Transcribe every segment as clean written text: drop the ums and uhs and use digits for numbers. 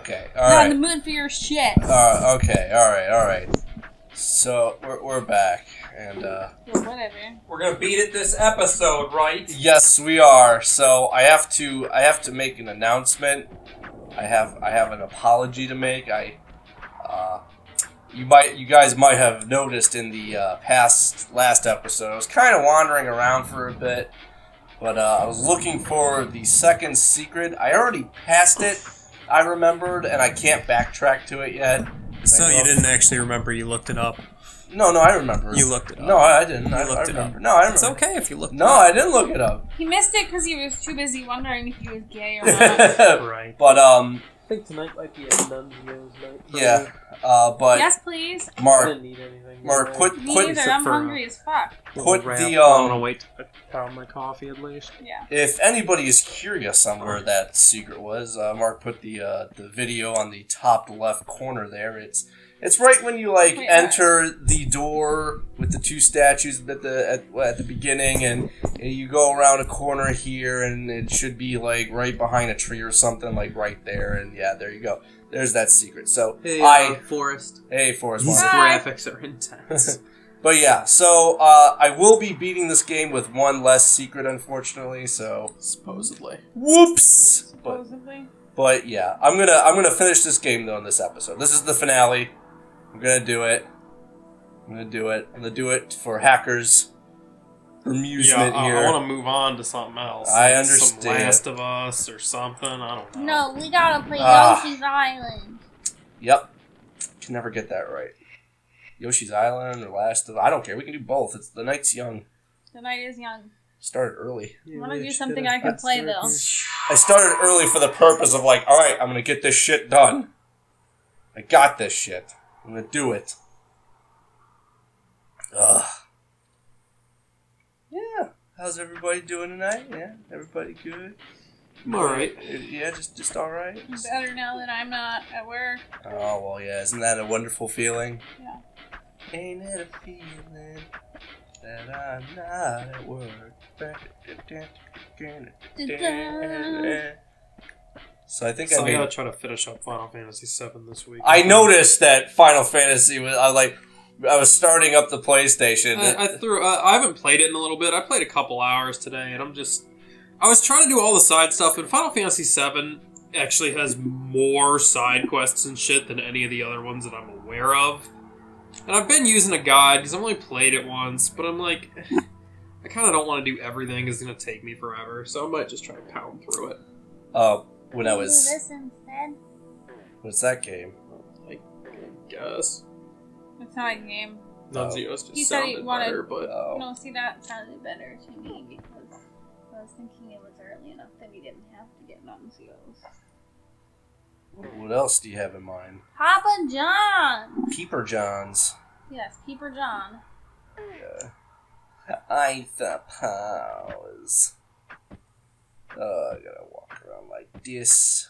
Okay, alright. Not in the mood for your shit. Okay, alright. So, we're back, and well, whatever. We're gonna beat it this episode, right? Yes, we are. So, I have to make an announcement. I have an apology to make. You guys might have noticed in the last episode, I was kind of wandering around for a bit, but I was looking for the second secret. I already passed it, I remembered, and I can't backtrack to it yet. So you didn't actually remember, you looked it up. No, I remember. You looked it up. No, I didn't. I remember. No, I remember. It's okay if you looked it up. No, I didn't look it up. He missed it because he was too busy wondering if he was gay or not. Right. But, I think tonight might be a nuns night. Yeah, but... Yes, please. Mark, I didn't need anything. Mark, quit. I'm hungry as fuck. Put the, I'm gonna wait to pound my coffee, at least. Yeah. If anybody is curious on where that secret was, Mark put the video on the top left corner there. It's right when you enter the door with the two statues at the beginning, and you go around a corner here, and it should be right behind a tree or something, right there. And yeah, there you go. There's that secret. So Forrest. Hey, Forrest. These graphics are intense. But yeah, so I will be beating this game with one less secret, unfortunately. So supposedly. Whoops. Supposedly. But yeah, I'm gonna finish this game though in this episode. This is the finale. I'm gonna do it. I'm gonna do it for Hacker's amusement here. I want to move on to something else. I understand. Some Last of Us or something. I don't know. No, we gotta play Yoshi's Island. Yep. Can never get that right. Yoshi's Island or Last of Us. I don't care. We can do both. It's the night's young. The night is young. Started early. I want to do something I can play though. I started early for the purpose of all right, I'm gonna get this shit done. I got this shit. I'm gonna do it. Ugh. Yeah. How's everybody doing tonight? Yeah, everybody good. I'm alright. Yeah, just alright. Better now that I'm not at work. Oh well, yeah. Isn't that a wonderful feeling? Yeah. Ain't it a feeling that I'm not at work? So I think I'm gonna try to finish up Final Fantasy VII this week. I noticed that Final Fantasy was I was starting up the PlayStation. I haven't played it in a little bit. I played a couple hours today, and I was trying to do all the side stuff. And Final Fantasy VII actually has more side quests and shit than any of the other ones that I'm aware of. And I've been using a guide because I've only played it once, but I'm like, I kind of don't want to do everything. It's going to take me forever, so I might just try to pound through it. When I was... Do this instead? What's that game? I guess. It's not a game. Nunzio's just sounded better, but... No, see, that sounded better to me because I was thinking it was early enough that we didn't have to get Nunzio's. What else do you have in mind? Papa John's! Peeper John's. Yes, Peeper John. Yeah. I the pause. I gotta walk around like this.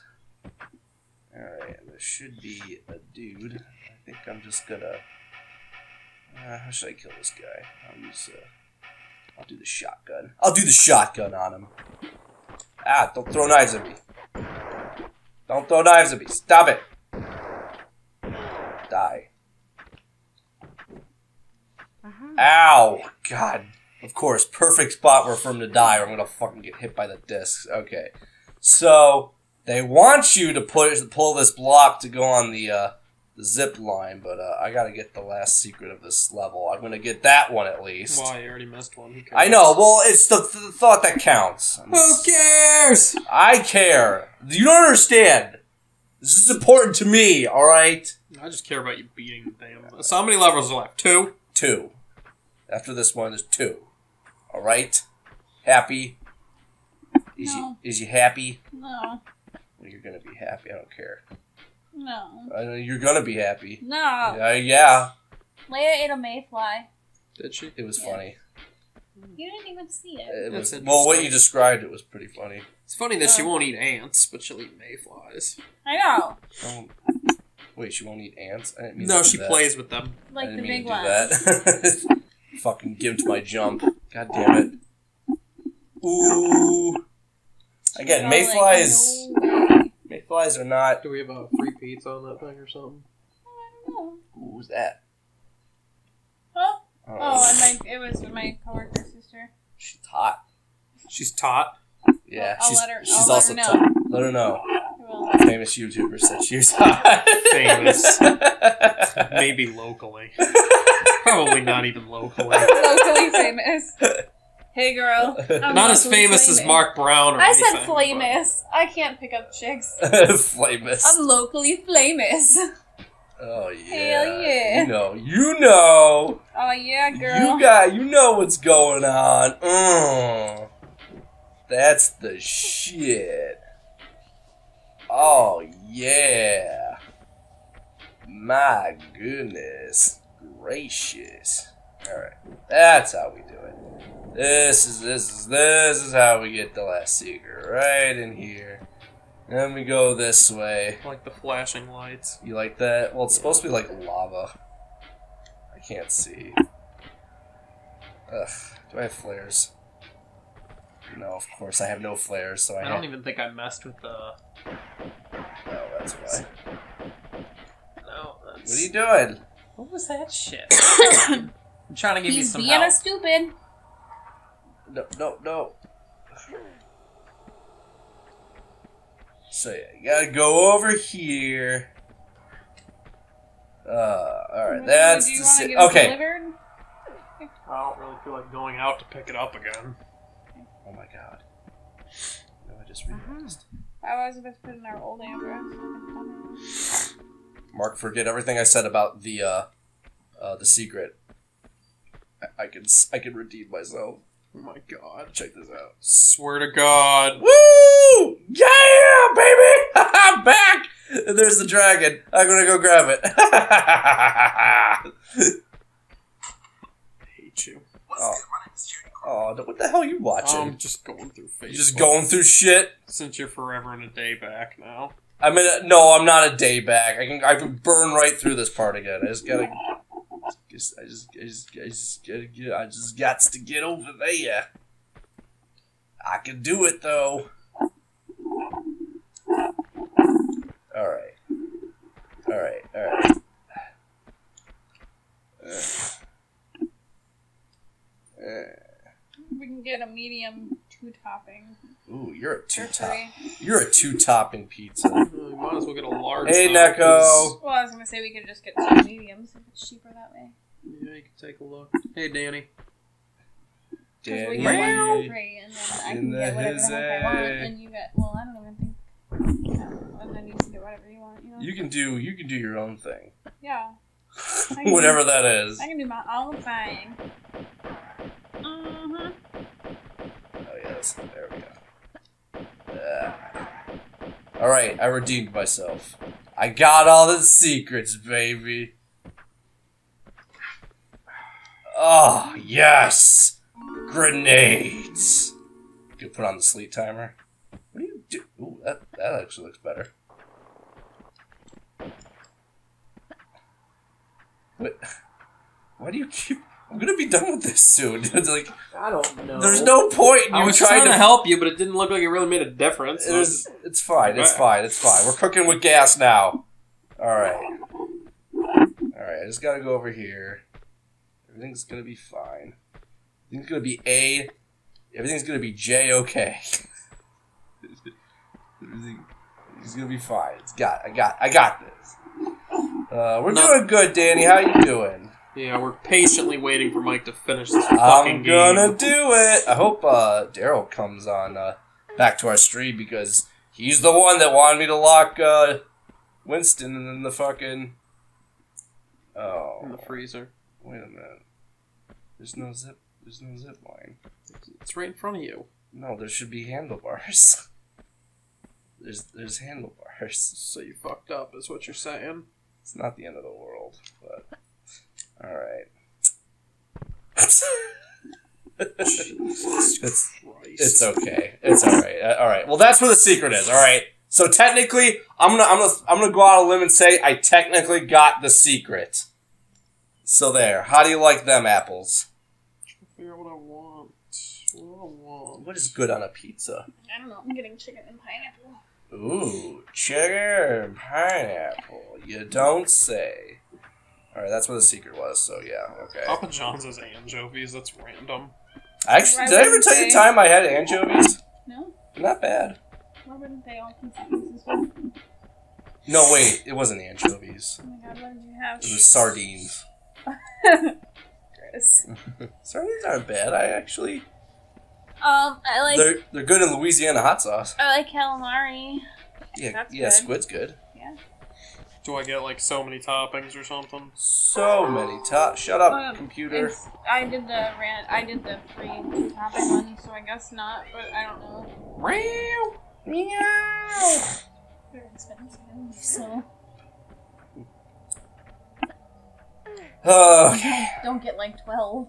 Alright, there should be a dude. I think I'm just gonna... how should I kill this guy? I'll do the shotgun. I'll do the shotgun on him. Ah, don't throw knives at me. Don't throw knives at me. Stop it. Die. Ow. God. Of course. Perfect spot where for him to die or I'm going to fucking get hit by the discs. Okay. So, they want you to pull this block to go on the zip line, but I got to get the last secret of this level. I'm going to get that one at least. Well, you already missed one. I know. Well, it's the thought that counts. Who cares? I care. You don't understand. This is important to me, alright? I just care about you beating the damn... So how many levels are left? Two? Two. After this one, there's two. Alright? Happy? Is you happy? No. Well, you're gonna be happy. I don't care. No. You're gonna be happy. No. Yeah. Leia ate a mayfly. Did she? It was funny. You didn't even see it. Well, what you described, it was pretty funny. It's funny that she won't eat ants, but she'll eat mayflies. I know. Wait, she won't eat ants? I didn't mean no, she that. Plays with them. Like I didn't the mean big ones. Fucking gimped my jump. God damn it. Ooh. Again, mayflies. Like, no supplies or not. Do we have a free pizza on that thing or something? I don't know. What was that? Huh? Oh, and it was my coworker's sister. She's hot. She's taut? Yeah. Well, she's also taut. Let her know. Famous YouTuber said she was hot. Famous. Maybe locally. Probably not even locally. Locally famous. Hey, girl. I'm not as famous as Mark Brown or anything. I said famous. I can't pick up chicks. Famous. I'm locally famous. Oh, yeah. Hell yeah. You know. Oh, yeah, girl. You know what's going on. That's the shit. Oh, yeah. My goodness gracious. Alright, that's how we do it. This is how we get the last secret. Right in here. Then we go this way. I like the flashing lights. You like that? Well, it's supposed to be like lava. I can't see. Ugh. Do I have flares? No, of course I have no flares, so I don't even think I messed with the... No, that's why. No, that's... What are you doing? What was that shit? I'm trying to give you some help. He's being a stupid. No. So yeah, you gotta go over here. Alright, that's the... Do you want to get it delivered? I don't really feel like going out to pick it up again. Oh my god. No, I just realized. I was supposed to put in our old address. Mark, forget everything I said about the secret. I can redeem myself. Oh my god. Check this out. Swear to god. Woo! Yeah, baby! I'm back! And there's the dragon. I'm gonna go grab it. I hate you. Oh. Oh, what the hell are you watching? I'm just going through Facebook. You're just going through shit? Since you're forever and a day back now. I mean, no, I'm not a day back. I can burn right through this part again. I just got to get over there. I can do it though. All right. We can get a medium two-topping. Ooh, you're a two-top. You're a two-topping pizza. We might as well get a large. Hey, Neko. Well, I was gonna say we could just get two mediums if it's cheaper that way. Yeah, you can take a look. Hey, Danny. Danny. We get one for free, and then I can get whatever the heck I want, and you get. Well, I don't even think. And then you can get whatever you want. You know? You can do your own thing. Yeah. Whatever that is. I can do my own thing. Mm-hmm. Oh yes, there we go. All right, I redeemed myself. I got all the secrets, baby. Oh yes, grenades. You can put on the sleep timer. What do you do? Ooh, that actually looks better. But why do you keep? I'm gonna be done with this soon. Like, I don't know. There's no point in you trying to help you, but it didn't look like it really made a difference. It's fine. It's fine. It's fine. We're cooking with gas now. All right. I just gotta go over here. Everything's gonna be fine. Everything's gonna be J-okay. Everything's gonna be fine. I got this. We're doing good, Danny. How you doing? Yeah, we're patiently waiting for Mike to finish this fucking game. I'm gonna do it! I hope Daryl comes on back to our stream, because he's the one that wanted me to lock Winston in the fucking... Oh. In the freezer. Wait a minute. There's no zip line. It's right in front of you. No, there should be handlebars. There's handlebars. So you fucked up, is what you're saying? It's not the end of the world, but... All right. Jesus Christ. It's okay. It's all right. All right. Well, that's where the secret is. All right. So technically, I'm gonna go out on a limb and say I technically got the secret. So there. How do you like them apples? I'm trying to figure out what I want. What is good on a pizza? I don't know. I'm getting chicken and pineapple. Ooh, sugar and pineapple. You don't say. Alright, that's where the secret was, so yeah, okay. Papa John's has anchovies, that's random. Actually, did I ever tell you the time I had anchovies? No. Not bad. Why wouldn't they all confuse this one? No, wait, it wasn't anchovies. Oh my god, what did you have? It was sardines. Gross. Sardines aren't bad, I actually... I like... They're good in Louisiana hot sauce. I like calamari. Yeah, that's good. Squid's good. Yeah. Do I get, like, so many toppings or something? So many toppings. Shut up, computer. I did the free topping one, so I guess not, but I don't know. Meow! Meow! They're expensive, so... Okay. Don't get, like, 12.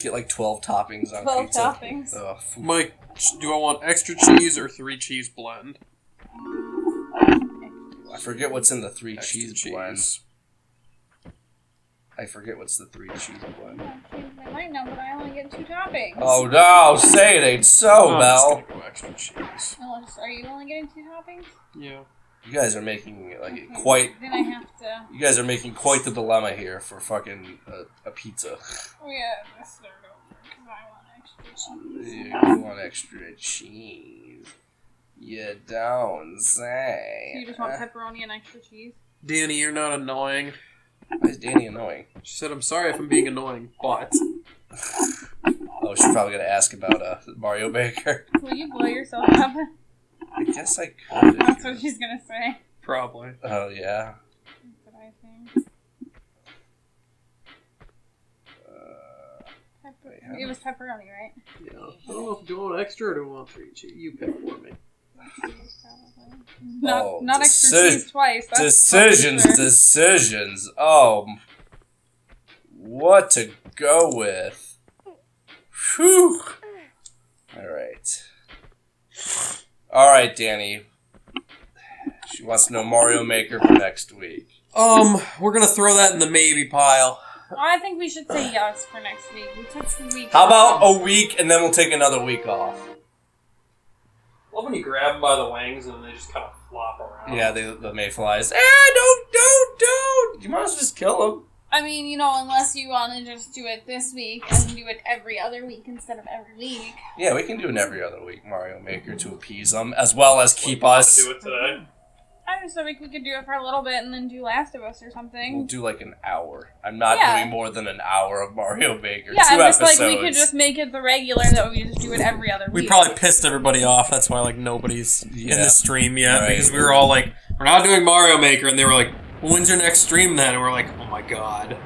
Get like 12 toppings on 12 pizza. 12 toppings. Ugh. Mike, do I want extra cheese or 3 cheese blend? I forget what's in the 3 cheese blend. I forget what's the 3 cheese blend. I might know, but I only get 2 toppings. Oh no, say it ain't so, Mel. Go extra cheese. Are you only getting 2 toppings? Yeah. You guys are making like quite. Then I have to. You guys are making quite the dilemma here for fucking a pizza. Oh yeah, let's start over because I want extra cheese. Yeah, you want extra cheese? You don't say. So you just want pepperoni and extra cheese? Danny, you're not annoying. Why is Danny annoying? She said, "I'm sorry if I'm being annoying, but." Oh, she's probably gonna ask about Mario Maker. Will you blow yourself up? I guess I could. That's what she's gonna say. Probably. Oh, yeah. That's what I think. It was pepperoni, right? Yeah. I don't know if you want extra or do you want 3 cheese. You pick for me. Not extra cheese twice. That's decisions. Oh. What to go with. Whew. Alright. Alright, Danny. She wants to know Mario Maker for next week. We're gonna throw that in the maybe pile. I think we should say yes for next week. We took the week off. How about a week and then we'll take another week off? I love when you grab them by the wings and they just kind of flop around. Yeah, the mayflies. Ah, don't! You might as well just kill them. I mean, you know, unless you want to just do it this week and do it every other week instead of every week. Yeah, we can do it every other week, Mario Maker, to appease them, as well as keep us... Do it today? I just think we could do it for a little bit and then do Last of Us or something. We'll do like an hour. I'm not doing more than an hour of Mario Maker. Yeah, 2 episodes. Like we could just make it the regular that we just do it every other week. We probably pissed everybody off. That's why like nobody's in the stream yet because we were all like, we're not doing Mario Maker, and they were like, when's your next stream then? And we're like, oh my god.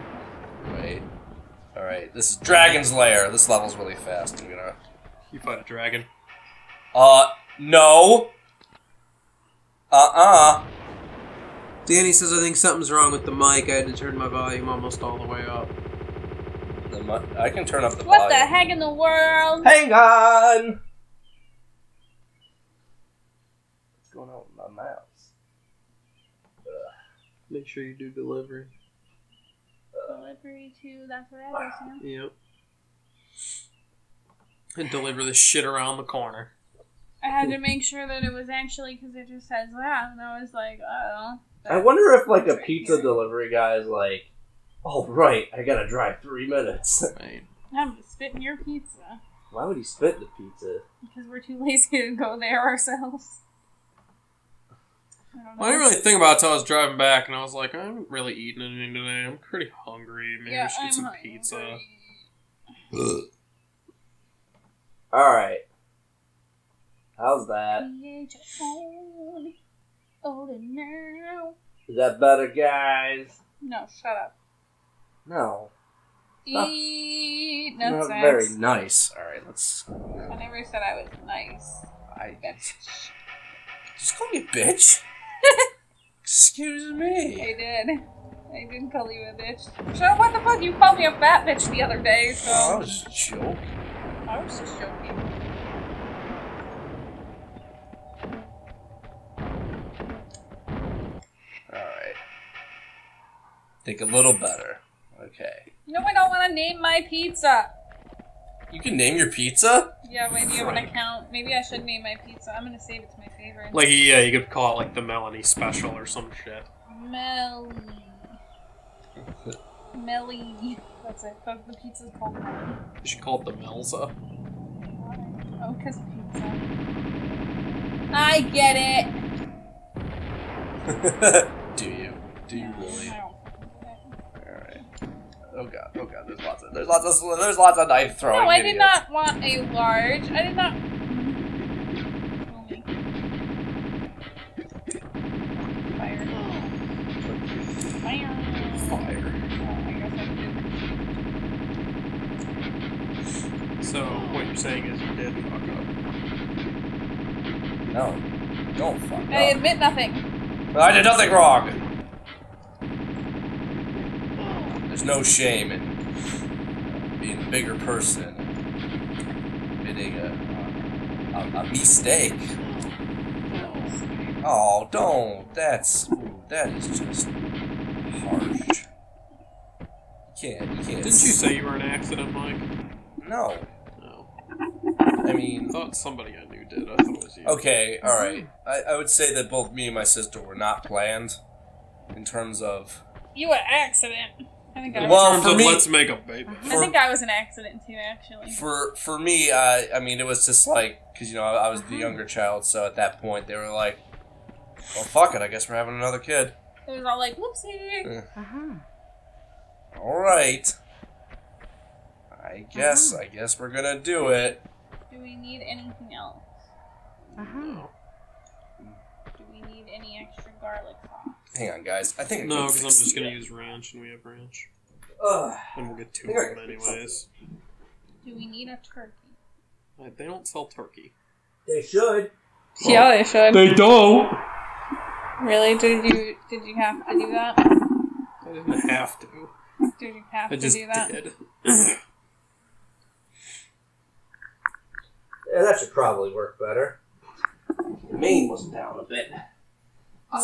Right. Alright, this is Dragon's Lair. This level's really fast. I'm gonna... You fight a dragon. No! Danny says I think something's wrong with the mic. I had to turn my volume almost all the way up. I can turn up the volume. What the heck in the world? Hang on! What's going on with my mouth? Make sure you do delivery. Delivery to that's what I do. Yep. And deliver the shit around the corner. I had to make sure that it was actually because it just says that, and I was like, oh. I wonder if like a pizza delivery guy is like, "Oh right, I gotta drive 3 minutes." Right. I'm gonna spit in your pizza. Why would he spit the pizza? Because we're too lazy to go there ourselves. I didn't really think about it until I was driving back, and I was like, I haven't really eaten anything today. I'm pretty hungry. Maybe I should get some pizza. Alright. How's that? Is that better, guys? No, shut up. No. Eat nuts. Not very nice. Alright, let's... I never said I was nice. Just call me a bitch. Excuse me. I did. I didn't call you a bitch. So what the fuck? You called me a fat bitch the other day, so... I was just joking. I was just joking. Alright. Think a little better. Okay. No, I don't want to name my pizza. You can name your pizza? Yeah, maybe you want to count. Maybe I should name my pizza. I'm going to save it to my favorite. Like, yeah, you could call it, like, the Melanie Special or some shit. Melly. Melly. That's it. That's the pizza's called Melly. You should call it the Melza. Oh, because pizza. I get it! Do you? Do you really? I don't think. Alright. Oh god, there's lots of knife throwing. No, I did not want a large. I did not. Fire. Fire. Fire. I guess I did. So what you're saying is you did fuck up. No, don't fuck up. I admit nothing. But I did nothing wrong. There's no shame in being the bigger person, admitting a mistake. Oh, don't. That is just harsh. You can't. Didn't you say you were an accident, Mike? No. No. I mean, I thought somebody I knew did. I thought it was you. Okay, all right. I would say that both me and my sister were not planned, in terms of you were an accident. I think I was an accident. Let's make a baby. I think I was an accident too, actually. For me, I mean, it was just like, because, you know, I was the younger child, so at that point they were like, well, fuck it, I guess we're having another kid. It was all like, whoopsie. Alright. I guess we're gonna do it. Do we need anything else? Do we need any extra garlic sauce? Hang on, guys. I think no, because I'm just gonna use ranch, and we have ranch, and we'll get two of them anyways. Do we need a turkey? Like, they don't sell turkey. They should. Well, yeah, they should. They don't. Really? Did you have to do that? I didn't have to. Did you have to do that? I just did. Yeah, that should probably work better. The main was down a bit. I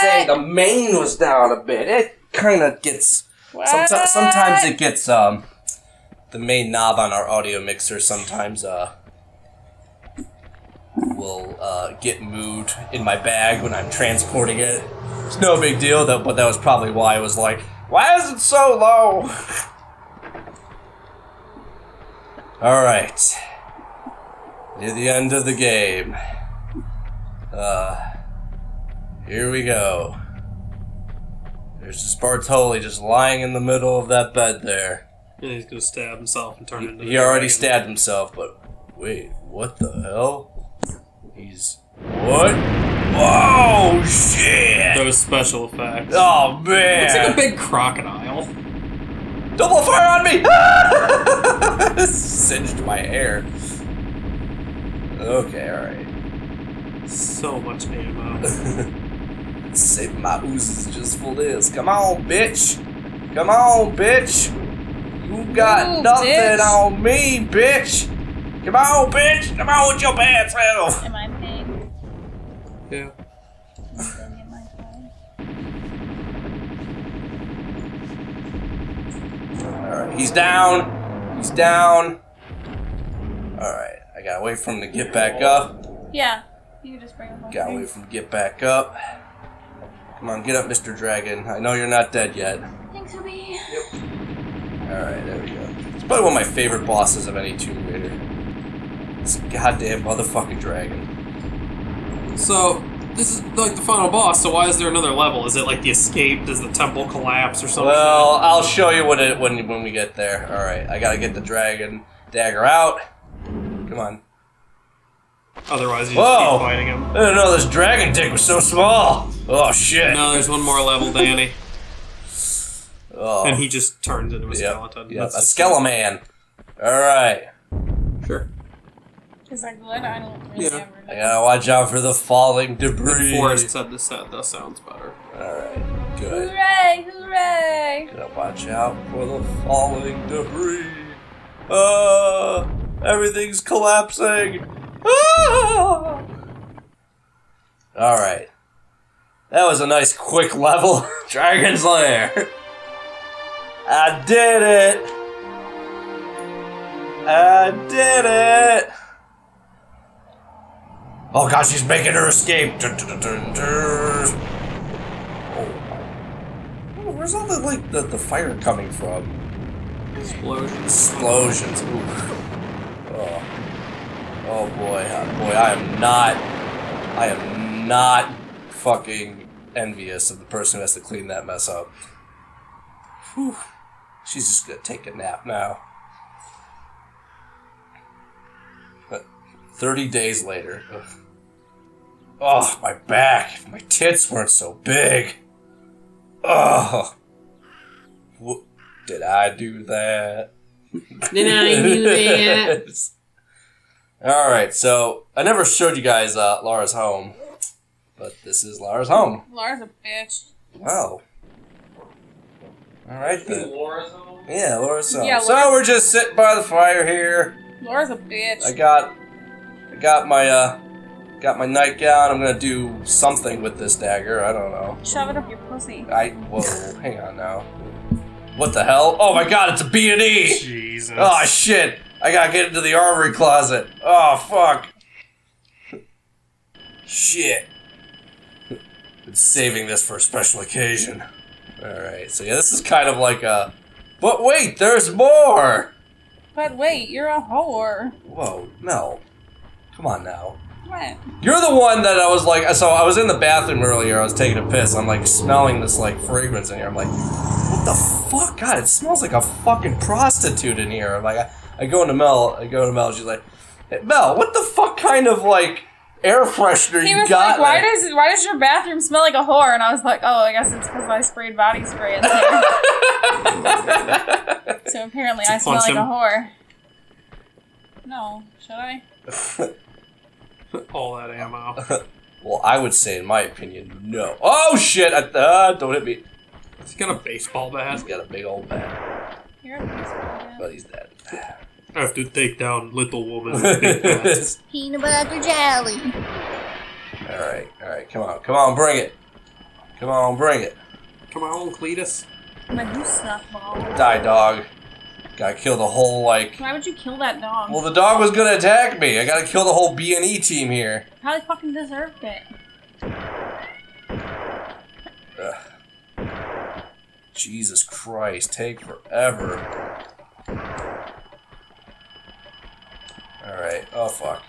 say the main was down a bit. It kind of gets... Sometimes it gets... the main knob on our audio mixer sometimes will get moved in my bag when I'm transporting it. It's no big deal, though, but that was probably why I was like, why is it so low? Alright. Near the end of the game. Here we go. There's just Bartoli just lying in the middle of that bed there. And he's gonna stab himself and turn into... He already stabbed himself, but... Wait, what the hell? He's... What? Whoa, shit! Those special effects. Oh, man! Looks like a big crocodile. Double fire on me! It singed my hair. Okay, alright. So much ammo. Save my oozes just for this. Come on, bitch. Come on, bitch. You got nothing on me, bitch. Come on, bitch. Come on with your bad self. Am I paid? Yeah. Alright, he's down. He's down. Alright, I gotta wait for him to get back up. Yeah, you can just bring him up. Gotta wait for him to get back up. Come on, get up, Mr. Dragon. I know you're not dead yet. Thanks, Obi. Yep. Alright, there we go. It's probably one of my favorite bosses of any Tomb Raider. This goddamn motherfucking dragon. So, this is like the final boss, so why is there another level? Is it like the escape? Does the temple collapse or something? Well, I'll show you when we get there. Alright, I gotta get the dragon dagger out. Come on. Otherwise, you just keep fighting him. I didn't know this dragon dick was so small. Oh, shit. No, there's one more level, Danny. Oh. And he just turns into a skeleton. Yep. A skeleman. Alright. Sure. Is that good? I don't really ever know. I gotta watch out for the falling debris. The forest said this that sounds better. Alright, good. Hooray, hooray. Gotta watch out for the falling debris. Everything's collapsing. Ah! Alright. That was a nice quick level. Dragon's Lair. I did it! I did it! Oh god, she's making her escape! Oh, where's all the, like, the fire coming from? Explosions. Ooh. Oh. Oh boy, oh boy, I am not fucking envious of the person who has to clean that mess up. Whew. She's just gonna take a nap now. But 30 days later. Ugh. Oh, my back. If my tits weren't so big. Oh. Did I do that? Did I do that? Alright, so I never showed you guys Laura's home. But this is Laura's home. Laura's a bitch. Wow. Alright then. Laura's home? Yeah, Laura's home. Yeah, so we're just sitting by the fire here. Laura's a bitch. I got my nightgown. I'm gonna do something with this dagger. I don't know. Shove it up your pussy. Whoa, hang on now. What the hell? Oh my god, it's a B&E! Jesus. Oh shit! I gotta get into the armory closet. Oh fuck. Shit. Been saving this for a special occasion. Alright, so yeah, this is kind of like a... But wait, there's more! But wait, you're a whore. Whoa, no. Come on now. What? You're the one that I was like... So I was in the bathroom earlier, I was taking a piss, I'm like smelling this like fragrance in here, I'm like, what the fuck? God, it smells like a fucking prostitute in here. I'm like, I go into Mel, she's like, hey, Mel, what the fuck kind of like... air freshener you got. He was like, why does your bathroom smell like a whore? And I was like, oh, I guess it's because I sprayed body spray in there. So apparently I smell like a whore. No, should I? All that ammo. Well, I would say, in my opinion, no. Oh, shit! Don't hit me. He's got a baseball bat. He's got a big old bat. You're a baseball bat. But he's dead. I have to take down Little Woman. Peanut butter jelly. Alright, come on, bring it. Come on, Cletus. Medusa ball. Die, dog. Gotta kill the whole, like... Why would you kill that dog? Well, the dog was gonna attack me. I gotta kill the whole B&E team here. Probably fucking deserved it. Ugh. Jesus Christ, take forever. Alright, oh fuck.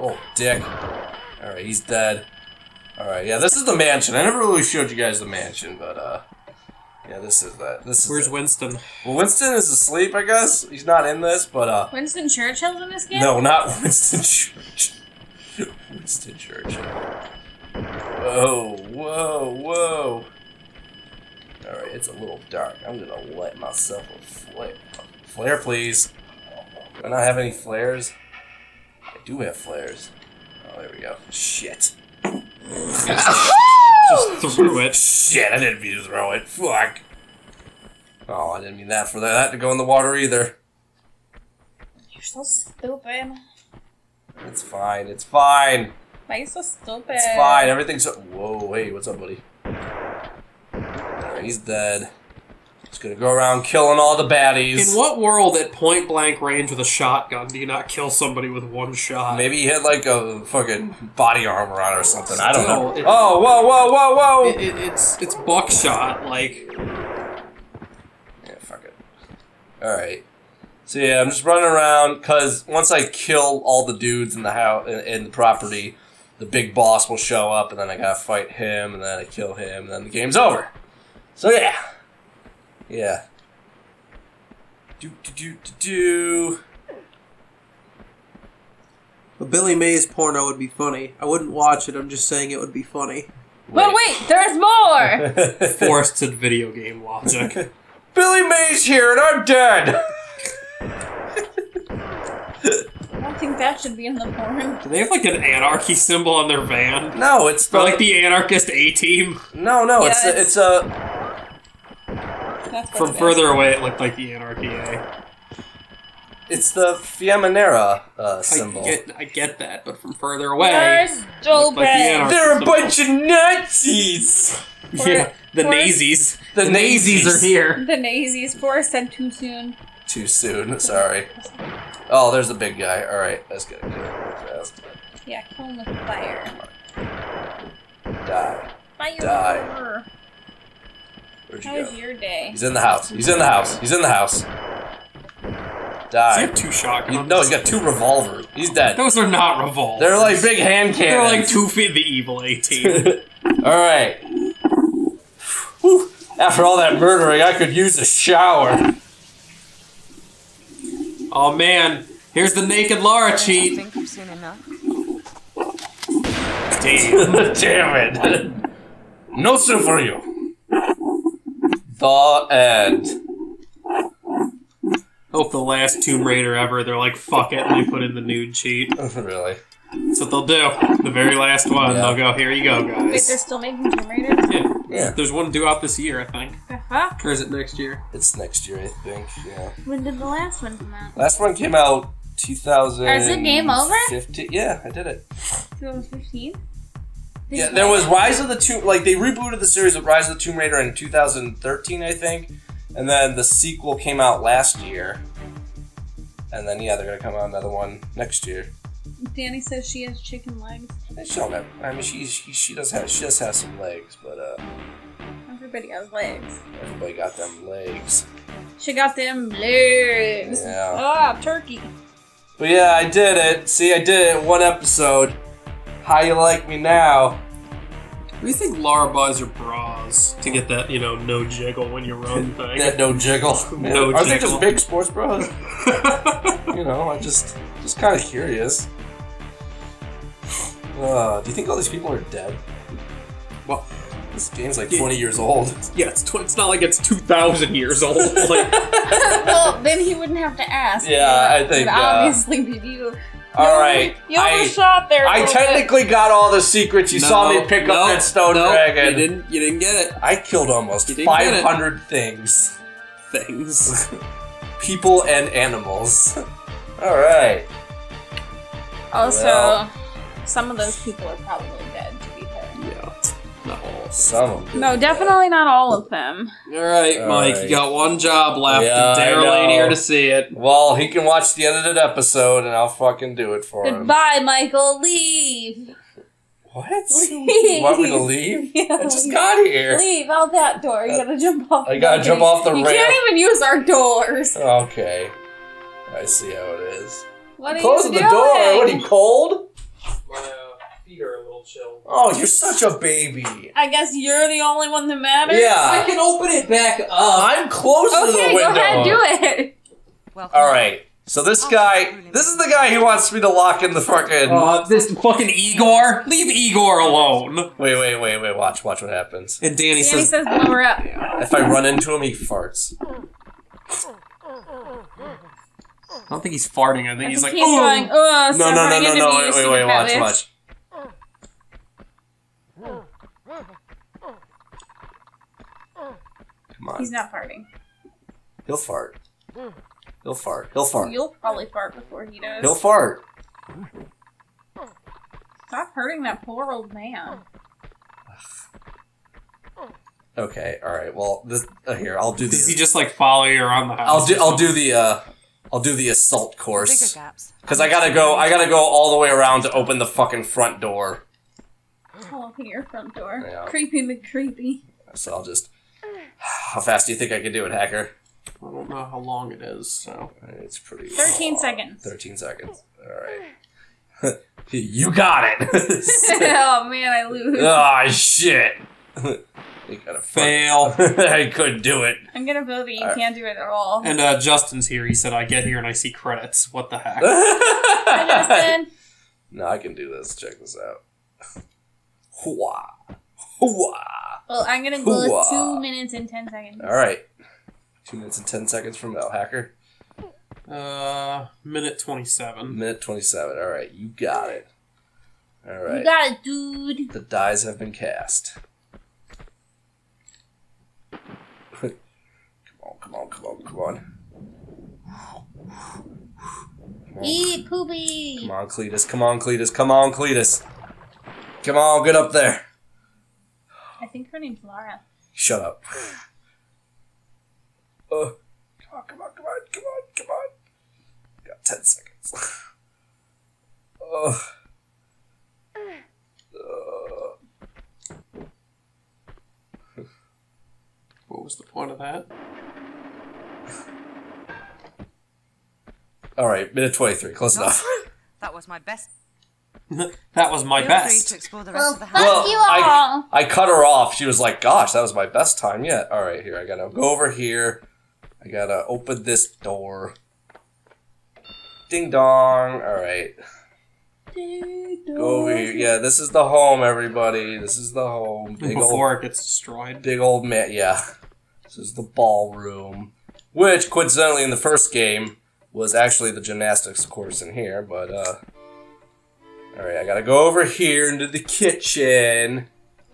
Oh, dick. Alright, he's dead. Alright, yeah, this is the mansion. I never really showed you guys the mansion, but, yeah, this is that. Where's Winston? Well, Winston is asleep, I guess. He's not in this, but, Winston Churchill's in this game? No, not Winston Churchill. Winston Churchill. Whoa. Alright, it's a little dark. I'm gonna light myself a flare. Flare, please. Do I not have any flares? I do have flares. Oh, there we go. Shit. Just threw it. Shit, I didn't mean to throw it. Fuck. Oh, I didn't mean that for that to go in the water either. You're so stupid. It's fine. Why are you so stupid? It's fine. Everything's... Whoa, hey, what's up, buddy? Alright, he's dead. It's gonna go around killing all the baddies. In what world at point blank range with a shotgun do you not kill somebody with one shot? Maybe he had like a fucking body armor on or something. Still, I don't know. Oh, whoa! It's buckshot, like. Yeah, fuck it. Alright. So yeah, I'm just running around, cause once I kill all the dudes in the house, in the property, the big boss will show up, and then I gotta fight him, and then I kill him, and then the game's over. So yeah. Yeah. A Billy Mays porno would be funny. I wouldn't watch it, I'm just saying it would be funny. But wait, there's more! Forced to video game logic. Billy Mays here and I'm dead! I don't think that should be in the porn. Do they have like an anarchy symbol on their van? No, it's not. Like the anarchist A-team? No, yeah, it's a... From further away, it looked like the NRPA. It's the Fiamminera symbol. I get that, but from further away, they're a bunch of Nazis. Yeah, The Nazies. The Nazies are here. The Nazies. Forrest said too soon. Too soon, sorry. Oh, there's the big guy. Alright, let's get him fast. Yeah, kill him with fire. Die. Fire. Die. Where'd you go? How was your day? He's in the house. He's in the house. He's in the house. Die. He had two shotguns. No, he's got two revolvers. He's dead. Those are not revolvers. They're like big hand cannons. They're like Two Feet the Evil 18. Alright. After all that murdering, I could use a shower. Oh man, here's the naked Lara cheat. Damn. Damn it. No soup for you. The end. Hope the last Tomb Raider ever, they're like, fuck it, and they put in the nude cheat. Really? That's what they'll do. The very last one, yeah. They'll go, here you go, guys. Wait, they're still making Tomb Raiders? Yeah. Yeah. There's one due out this year, I think. Or is it next year? It's next year, I think, yeah. When did the last one come out? Last one came out 2015. Is it game over? Yeah, I did it. 2015? Yeah, there was Rise of the Tomb... Like, they rebooted the series with Rise of the Tomb Raider in 2013, I think. And then the sequel came out last year. And then, yeah, they're going to come out another one next year. Danny says she has chicken legs. She don't have, I mean, she does have some legs, but everybody has legs. Everybody got them legs. She got them legs. Yeah. Ah, turkey. But yeah, I did it. See, I did it in one episode. How you like me now? What do you think Lara buys her bras to get that, you know, no jiggle when you run thing? That no jiggle. No jiggle. Are they just big sports bras? You know, I'm just kind of curious. Do you think all these people are dead? Well, this game's like 20 years old. Yeah, it's not like it's 2,000 years old. Like, well, then he wouldn't have to ask. Yeah, I think. Obviously, you. All right. You overshot there. I technically got all the secrets. You saw me pick up that stone dragon. You didn't get it. I killed almost 500 things. People and animals. All right. Also. Well. Some of those people are probably dead, to be fair. Yeah. Not all of them. Some of them. No, definitely not all of them. Alright, Mike, you got one job left, and Daryl ain't here to see it. Well, he can watch the edited episode, and I'll fucking do it for him. Goodbye, Michael. Leave! What? You want me to leave? Yeah, I just got here. Leave out that door. You gotta jump off I gotta jump off the rail. You can't even use our doors. Okay. I see how it is. What are you doing? Closing the door. What, are you cold? My feet are a little chilled. Oh, you're such a baby. I guess you're the only one that matters. Yeah. I can open it back up. I'm closing the window. Okay, go ahead, do it. Welcome. All right. So this guy, this is the guy who wants me to lock in the fucking... this fucking Igor? Leave Igor alone. Wait. Watch what happens. And Danny says... Danny says blow her up. If I run into him, he farts. I don't think he's farting. I think he's like, oh, no. Wait, watch. Come on. He's not farting. He'll fart. You'll probably fart before he does. He'll fart. Stop hurting that poor old man. Okay, all right. Well, this here I'll do. Does he just like follow you around the house? I'll do the assault course. Because I gotta go all the way around to open the fucking front door. I'll open your front door. Yeah. Creepy McCreepy. So I'll just... How fast do you think I can do it, Hacker? I don't know how long it is, so... It's pretty... 13 long. Seconds. 13 seconds. Alright. You got it! Oh, man, I lose. Oh, shit! You gotta fail. I couldn't do it. I'm gonna vote that you can't do it at all. And Justin's here. He said, I get here and I see credits. What the heck? Hi, Justin. No, I can do this. Check this out. Hoo-wah. Hoo-wah. Well, I'm gonna go 2 minutes and 10 seconds. Alright. 2 minutes and 10 seconds from now, Hacker. Minute 27. Minute 27. Alright, you got it. Alright. You got it, dude. The dies have been cast. Come on. Eat poopy. Come on, Cletus. Come on, get up there. I think her name's Lara. Shut up. Oh, come on, come on, come on, come on, come on. You got 10 seconds. Oh. What was the point of that? Alright, minute 23, close enough. That was my best. That was my best. I cut her off. She was like, gosh, that was my best time yet. Alright, here, I gotta go over here. I gotta open this door. Ding dong. Alright. Go over here. Yeah, this is the home, everybody. This is the home. Big Before old, it gets destroyed. Big old man, yeah. This is the ballroom. Which, coincidentally, in the first game, was actually the gymnastics course in here, but, Alright, I gotta go over here into the kitchen.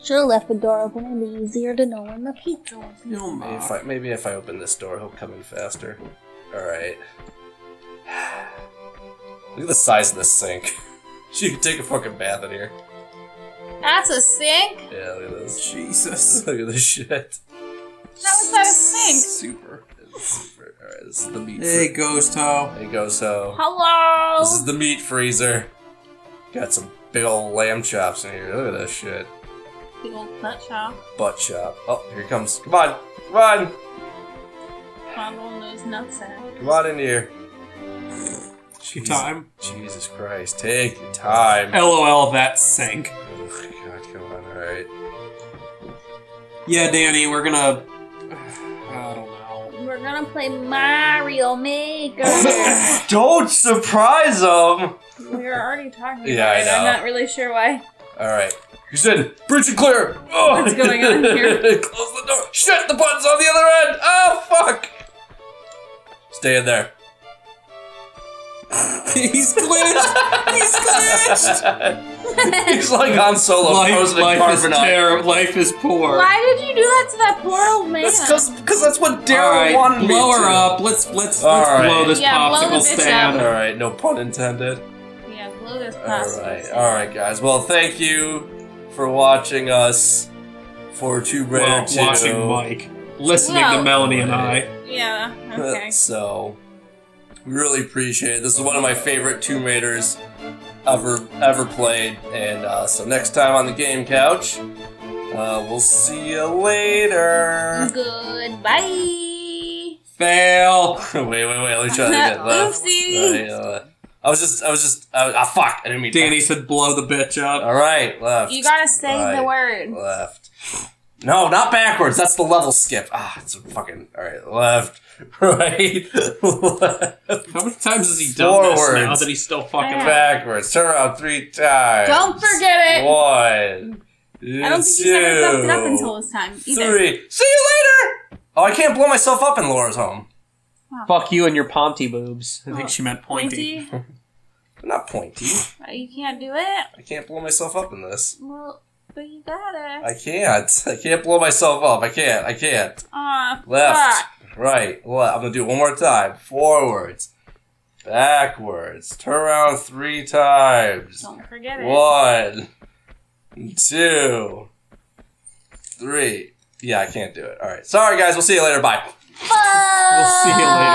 Should've left the door open. It'd be easier to know when the pizza was. No, maybe if I open this door, he'll come in faster. Alright. Look at the size of this sink. She can take a fucking bath in here. That's a sink? Yeah, look at this. Jesus. Look at this shit. That was not a sink. Super. Super. Alright, this is the meat freezer. Hey, Ghost Ho. Hey, Ghost Ho. Hello! This is the meat freezer. Got some big old lamb chops in here. Look at that shit. Big old butt chop. Butt chop. Oh, here he comes. Come on. Come on. I'm on those nuts out. Come on in here. Your time. Jesus Christ, take your time. LOL, that sank. Oh God, come on, alright. Yeah, Danny, we're gonna... I don't know. We're gonna play Mario Maker. Don't surprise them! We were already talking about it. I know. I'm not really sure why. Alright. You said, breach and clear! Oh. What's going on here? Close the door. Shit, the button's on the other end! Oh, fuck! Stay in there. He's glitched! He's glitched! He's like Han Solo, frozen in carbonite. Life is poor. Why did you do that to that poor old man? Because that's what Daryl wanted me to. Blow her up. Let's blow this popsicle stand. All right, no pun intended. Yeah, blow this popsicle stand. All right, guys. Well, thank you for watching us for Tomb Raider 2. Watching Mike, listening to Melanie and I. Yeah. Okay. So. We really appreciate it. This is one of my favorite Tomb Raiders ever played. And so next time on the Game Couch, we'll see you later. Goodbye. Fail. Wait. Let me try that again. Oopsie. Fuck. I didn't mean. Danny said, "Blow the bitch up." All right, left. You gotta say the word. Left. No, not backwards. That's the level skip. Ah, it's a fucking. All right, left. Right? How many times has he done this now that he's still fucking backwards? Turn around 3 times. Don't forget it! 1. I don't think he's ever fucked it up until this time. Either. 3. See you later! Oh, I can't blow myself up in Laura's home. Wow. Fuck you and your pompty boobs. I think she meant pointy. Not pointy. You can't do it? I can't blow myself up in this. Well... But you gotta. I can't blow myself up. I can't. Left. Fuck. Right. Left. I'm gonna do it one more time. Forwards. Backwards. Turn around 3 times. Don't forget it. 1, 2, 3. Yeah, I can't do it. Alright. Sorry guys, we'll see you later. Bye. We'll see you later.